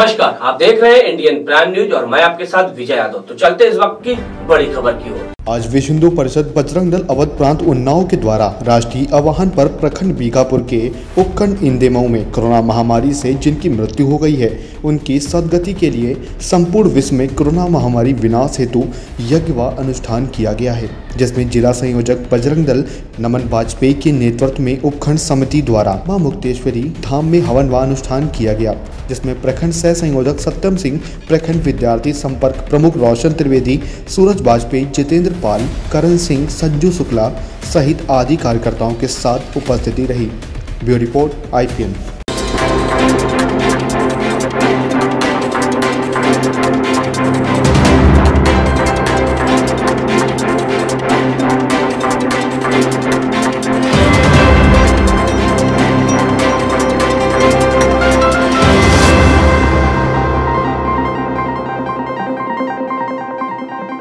नमस्कार, आप देख रहे हैं इंडियन प्राइम न्यूज और मैं आपके साथ विजय यादव। तो चलते इस वक्त की बड़ी खबर की ओर। आज विश्व हिंदू परिषद बजरंग दल अवध प्रांत उन्नाव के द्वारा राष्ट्रीय आह्वान पर प्रखंड बीकापुर के उपखंड इंदेमऊ में कोरोना महामारी से जिनकी मृत्यु हो गई है उनकी सदगति के लिए संपूर्ण विश्व में कोरोना महामारी विनाश हेतु यज्ञ व अनुष्ठान किया गया है, जिसमें जिला संयोजक बजरंग दल नमन वाजपेयी के नेतृत्व में उपखंड समिति द्वारा माँ मुक्तेश्वरी धाम में हवन व अनुष्ठान किया गया, जिसमें प्रखंड सह संयोजक सत्यम सिंह, प्रखंड विद्यार्थी संपर्क प्रमुख रोशन त्रिवेदी, सूरज वाजपेयी, जितेंद्र पाल, करण सिंह, सज्जू शुक्ला सहित आदि कार्यकर्ताओं के साथ उपस्थिति रही। Bureau report IPN।